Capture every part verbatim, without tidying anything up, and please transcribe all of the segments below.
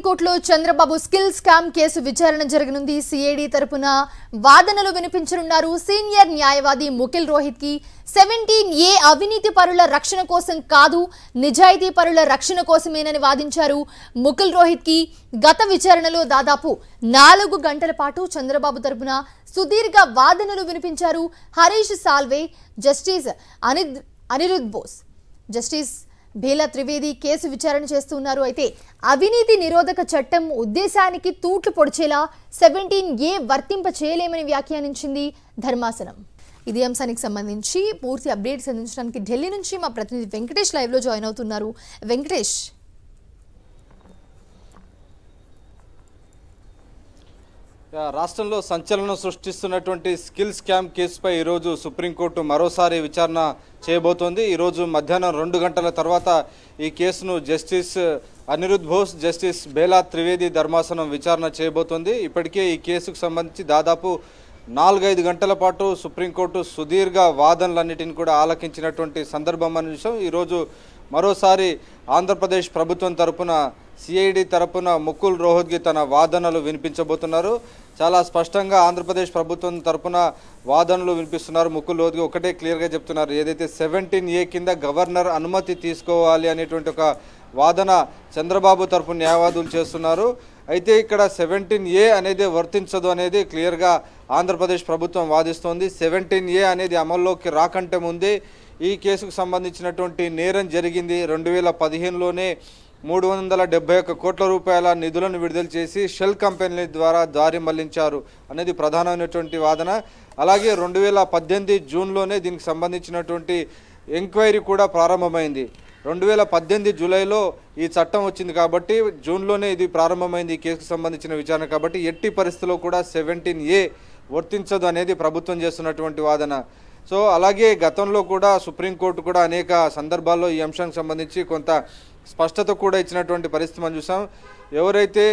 సుప్రీంకోర్టులో Chandrababu skill scam case విచారణ జరుగునుంది. CID తరపున వాదనలు వినిపించనున్నారు. సీనియర్ న్యాయవాది ముకిల్ రోహిత్కి సెవెంటీన్ ఏ అవినీతి పరుల రక్షణ కోసం కాదు, నిజాయితీ పరుల రక్షణ కోసమేనని వాదించారు. ముకిల్ రోహిత్కి గత విచారణలో దాదాపు నాలుగు గంటల పాటు చంద్రబాబు తరపున సుదీర్ఘ వాదనలు వినిపించారు. Harish Salve, justice Anirudh Bose, justice Bela Trivedi case విచారణ చేస్తున్నారు. అయితే అవినీతి నిరోధక చట్టం ఉద్దేశానికి తూట్లు పొడిచేలా సెవెంటీన్ ఏ వర్తింప చేయలేమని వ్యాఖ్యానించింది ధర్మాసనం. ఇదే అంశానికి సంబంధించి పూర్తి అప్డేట్స్ అందించడానికి ఢిల్లీ నుంచి మా ప్రతినిధి వెంకటేష్ లైవ్లో జాయిన్ అవుతున్నారు. వెంకటేష్, రాష్ట్రంలో సంచలనం సృష్టిస్తున్నటువంటి స్కిల్ స్కామ్ కేసుపై ఈరోజు సుప్రీంకోర్టు మరోసారి విచారణ చేయబోతోంది. ఈరోజు మధ్యాహ్నం రెండు గంటల తర్వాత ఈ కేసును జస్టిస్ అనిరుద్ బోస్, జస్టిస్ భేలా త్రివేది ధర్మాసనం విచారణ చేయబోతోంది. ఇప్పటికే ఈ కేసుకు సంబంధించి దాదాపు నాలుగైదు గంటల పాటు సుప్రీంకోర్టు సుదీర్ఘ వాదనలన్నిటిని కూడా ఆలకించినటువంటి సందర్భం అనే విషయం. ఈరోజు మరోసారి ఆంధ్రప్రదేశ్ ప్రభుత్వం తరపున, సిఐడి తరపున ముకుల్ రోహత్గి తన వాదనలు వినిపించబోతున్నారు. చాలా స్పష్టంగా ఆంధ్రప్రదేశ్ ప్రభుత్వం తరపున వాదనలు వినిపిస్తున్నారు. ముకుల్ రోహత్గి ఒకటే క్లియర్గా చెప్తున్నారు, ఏదైతే సెవెంటీన్ ఏ కింద గవర్నర్ అనుమతి తీసుకోవాలి అనేటువంటి ఒక వాదన చంద్రబాబు తరపు న్యాయవాదులు చేస్తున్నారు. అయితే ఇక్కడ సెవెంటీన్ ఏ అనేది వర్తించదు అనేది క్లియర్గా ఆంధ్రప్రదేశ్ ప్రభుత్వం వాదిస్తోంది. సెవెంటీన్ ఏ అనేది అమల్లోకి రాకంటే ముందే ఈ కేసుకు సంబంధించినటువంటి నేరం జరిగింది. రెండు వేల పదిహేనులోనే మూడు వందల డెబ్బై ఒక్క కోట్ల రూపాయల నిధులను విడుదల చేసి షెల్ కంపెనీల ద్వారా దారి మళ్లించారు అనేది ప్రధానమైనటువంటి వాదన. అలాగే రెండు వేల పద్దెనిమిది జూన్లోనే దీనికి సంబంధించినటువంటి ఎంక్వైరీ కూడా ప్రారంభమైంది. రెండు వేల పద్దెనిమిది జూలైలో ఈ చట్టం వచ్చింది కాబట్టి జూన్లోనే ఇది ప్రారంభమైంది ఈ కేసుకు సంబంధించిన విచారణ. కాబట్టి ఎట్టి పరిస్థితుల్లో కూడా సెవెంటీన్ ఏ వర్తించదు అనేది ప్రభుత్వం చేస్తున్నటువంటి వాదన. సో అలాగే గతంలో కూడా సుప్రీంకోర్టు కూడా అనేక సందర్భాల్లో ఈ అంశానికి సంబంధించి కొంత స్పష్టత కూడా ఇచ్చినటువంటి పరిస్థితి మనం చూసాం. ఎవరైతే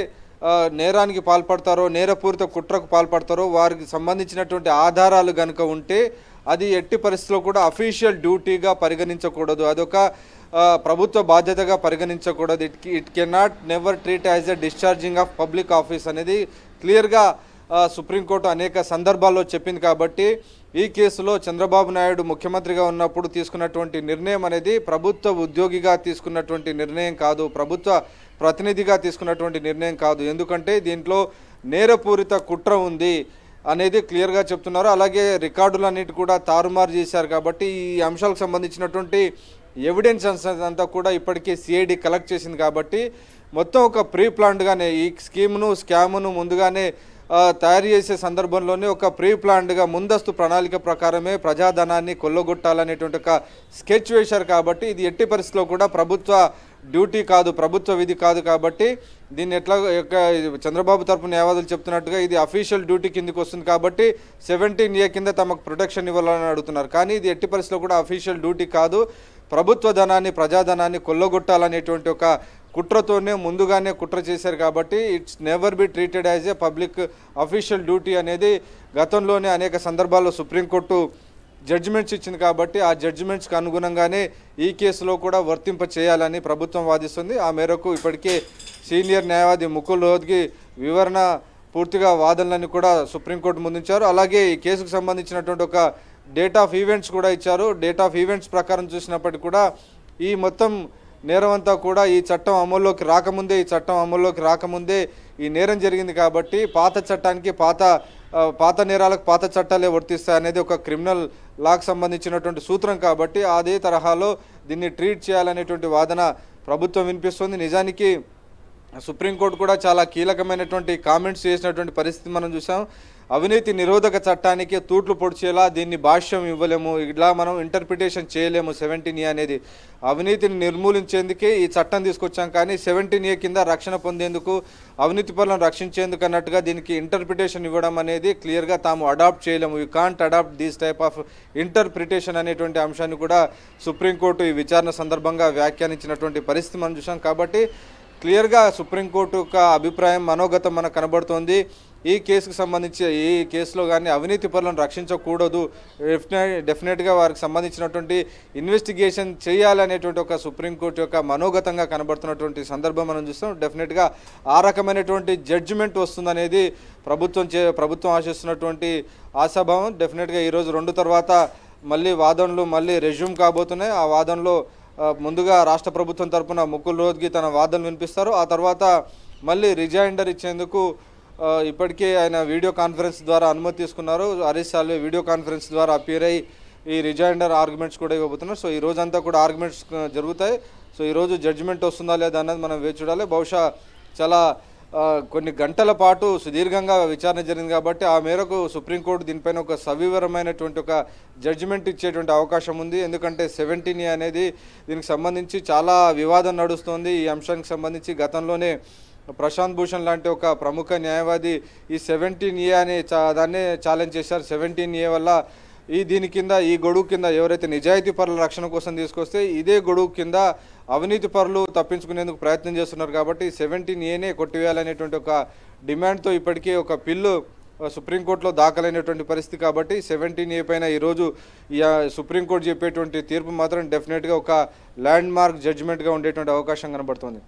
నేరానికి పాల్పడతారో, నేరపూరిత కుట్రకు పాల్పడతారో వారికి సంబంధించినటువంటి ఆధారాలు కనుక ఉంటే అది ఎట్టి పరిస్థితుల్లో కూడా అఫీషియల్ డ్యూటీగా పరిగణించకూడదు, అదొక ప్రభుత్వ బాధ్యతగా పరిగణించకూడదు. It it cannot never treat as a discharging of public office అనేది క్లియర్గా సుప్రీంకోర్టు అనేక సందర్భాల్లో చెప్పింది. కాబట్టి ఈ కేసులో చంద్రబాబు నాయుడు ముఖ్యమంత్రిగా ఉన్నప్పుడు తీసుకున్నటువంటి నిర్ణయం అనేది ప్రభుత్వ ఉద్యోగిగా తీసుకున్నటువంటి నిర్ణయం కాదు, ప్రభుత్వ ప్రతినిధిగా తీసుకున్నటువంటి నిర్ణయం కాదు. ఎందుకంటే దీంట్లో నేరపూరిత కుట్ర ఉంది అనేది క్లియర్గా చెప్తున్నారు. అలాగే రికార్డులన్నిటి కూడా తారుమారు చేశారు. కాబట్టి ఈ అంశాలకు సంబంధించినటువంటి ఎవిడెన్స్ అంతా కూడా ఇప్పటికే సిఐడి కలెక్ట్ చేసింది. కాబట్టి మొత్తం ఒక ప్రీ ప్లాన్డ్గానే ఈ స్కీమ్ను, స్కామ్ను ముందుగానే తయారు చేసే సందర్భంలోనే ఒక ప్రీ ప్లాన్డ్గా ముందస్తు ప్రణాళిక ప్రకారమే ప్రజాధనాన్ని కొల్లగొట్టాలనేటువంటి ఒక స్కెచ్ వేశారు. కాబట్టి ఇది ఎట్టి పరిస్థితుల్లో కూడా ప్రభుత్వ డ్యూటీ కాదు, ప్రభుత్వ విధి కాదు. కాబట్టి దీన్ని ఎట్లా చంద్రబాబు తరపు న్యాయవాదులు చెప్తున్నట్టుగా ఇది అఫీషియల్ డ్యూటీ కిందకి వస్తుంది. కాబట్టి సెవెంటీన్ ఏ కింద తమకు ప్రొటెక్షన్ ఇవ్వాలని అడుగుతున్నారు. కానీ ఇది ఎట్టి పరిస్థితుల్లో కూడా అఫీషియల్ డ్యూటీ కాదు, ప్రభుత్వ ధనాన్ని, ప్రజాధనాన్ని కొల్లగొట్టాలనేటువంటి ఒక కుట్రతోనే ముందుగానే కుట్ర చేశారు. కాబట్టి it's never be treated as a public official duty అనేది గతంలోనే అనేక సందర్భాల్లో సుప్రీంకోర్టు జడ్జిమెంట్స్ ఇచ్చింది. కాబట్టి ఆ జడ్జిమెంట్స్కి అనుగుణంగానే ఈ కేసులో కూడా వర్తింప చేయాలని ప్రభుత్వం వాదిస్తుంది. ఆ మేరకు ఇప్పటికే సీనియర్ న్యాయవాది ముకుల్ రోహత్గి వివరణ పూర్తిగా వాదనలను కూడా సుప్రీంకోర్టు ముందుంచారు. అలాగే ఈ కేసుకు సంబంధించినటువంటి ఒక డేట్ ఆఫ్ ఈవెంట్స్ కూడా ఇచ్చారు. డేట్ ఆఫ్ ఈవెంట్స్ ప్రకారం చూసినప్పటికీ కూడా ఈ మొత్తం నేరం అంతా కూడా ఈ చట్టం అమల్లోకి రాకముందే ఈ చట్టం అమల్లోకి రాకముందే ఈ నేరం జరిగింది. కాబట్టి పాత చట్టానికి పాత పాత నేరాలకు పాత చట్టాలే వర్తిస్తాయి అనేది ఒక క్రిమినల్ లాకు సంబంధించినటువంటి సూత్రం. కాబట్టి అదే తరహాలో దీన్ని ట్రీట్ చేయాలనేటువంటి వాదన ప్రభుత్వం వినిపిస్తుంది. నిజానికి సుప్రీంకోర్టు కూడా చాలా కీలకమైనటువంటి కామెంట్స్ చేసినటువంటి పరిస్థితి మనం చూసాం. అవినీతి నిరోధక చట్టానికి తూట్లు పొడిచేలా దీన్ని భాష్యం ఇవ్వలేము, ఇలా మనం ఇంటర్ప్రిటేషన్ చేయలేము. సెవెంటీన్ ఏ అనేది అవినీతిని నిర్మూలించేందుకే ఈ చట్టం తీసుకొచ్చాం, కానీ సెవెంటీన్ ఏ కింద రక్షణ పొందేందుకు, అవినీతి పనులను రక్షించేందుకు అన్నట్టుగా దీనికి ఇంటర్ప్రిటేషన్ ఇవ్వడం అనేది క్లియర్గా తాము అడాప్ట్ చేయలేము. You can't adapt these type of interpretation అనేటువంటి అంశాన్ని కూడా సుప్రీంకోర్టు ఈ విచారణ సందర్భంగా వ్యాఖ్యానించినటువంటి పరిస్థితి మనం చూసాం. కాబట్టి క్లియర్గా సుప్రీంకోర్టు యొక్క అభిప్రాయం, మనోగతం మనకు కనబడుతోంది. यह केस संबंधी केस अविनीति परुलनु रक्षिंचकूडदु डेफिनेटगा वारिकि संबंधिंचिनटुवंटि इन्वेस्टिगेशन चेयालनेटुवंटि ओक सुप्रीम कोर्ट योक्क मनोगतंगा कनबडुतुन्नटुवंटि संदर्भं मनं चूस्तां डेफिनेटगा आ रकमैनटुवंटि जड्जिमेंट वस्तुंदनेदि प्रभुत्वं प्रभुत्वं आशिस्तुन्नटुवंटि आशाभावं डेफिनेटगा ई रोजु रेंडु तर्वात मल्ली वादनलु मल्ली रेज्यूम काबोतुन्नायि आ वादनलो ముందుగా రాష్ట్ర ప్రభుత్వం తరపున ముకుల్ రోహత్గి తన వాదనలు వినిపిస్తారు ఆ తర్వాత మళ్ళీ రిజైండర్ ఇచ్చేందుకు ఇప్పటికే ఆయన వీడియో కాన్ఫరెన్స్ ద్వారా అనుమతి తీసుకున్నారు హరీష్ సాల్వే వీడియో కాన్ఫరెన్స్ ద్వారా అపీర్ అయ్యి ఈ రిజైండర్ ఆర్గ్యుమెంట్స్ కూడా ఇవ్వబోతున్నారు సో ఈ రోజంతా కూడా ఆర్గ్యుమెంట్స్ జరుగుతాయి సో ఈ రోజు జడ్జిమెంట్ వస్తుందా లేదా అన్నది మనం వేచి చూడాలి బహుశా చాలా కొన్ని గంటల పాటు సుదీర్ఘంగా విచారణ జరిగింది కాబట్టి ఆ మేరకు సుప్రీంకోర్టు దీనిపైన ఒక సవివరమైనటువంటి ఒక జడ్జిమెంట్ ఇచ్చేటువంటి అవకాశం ఉంది ఎందుకంటే పద్దెనిమిది అనేది దీనికి సంబంధించి చాలా వివాదం నడుస్తుంది ఈ అంశానికి సంబంధించి గతంలోనే ప్రశాంత్ భూషణ్ లాంటి ఒక ప్రముఖ న్యాయవాది ఈ పద్దెనిమిది ఏ అనే దాన్ని ఛాలెంజ్ చేశారు పద్దెనిమిది ఏ వల్ల ఈ దీని కింద ఈ గొడుగు కింద ఎవరైతే నిజాయితీ పరుల రక్షణ కోసం తీసుకొస్తే ఇదే గొడుగు కింద అవినీతి పరులు తప్పించుకునేందుకు ప్రయత్నం చేస్తున్నారు కాబట్టి పద్దెనిమిది ఏనే కొట్టివేయాలనేటువంటి ఒక డిమాండ్తో ఇప్పటికే ఒక బిల్లు సుప్రీంకోర్టులో దాఖలైనటువంటి పరిస్థితి కాబట్టి పద్దెనిమిది ఏ పైన ఈరోజు సుప్రీంకోర్టు చెప్పేటువంటి తీర్పు మాత్రం డెఫినెట్గా ఒక ల్యాండ్ మార్క్ జడ్జిమెంట్గా ఉండేటువంటి అవకాశం కనబడుతుంది।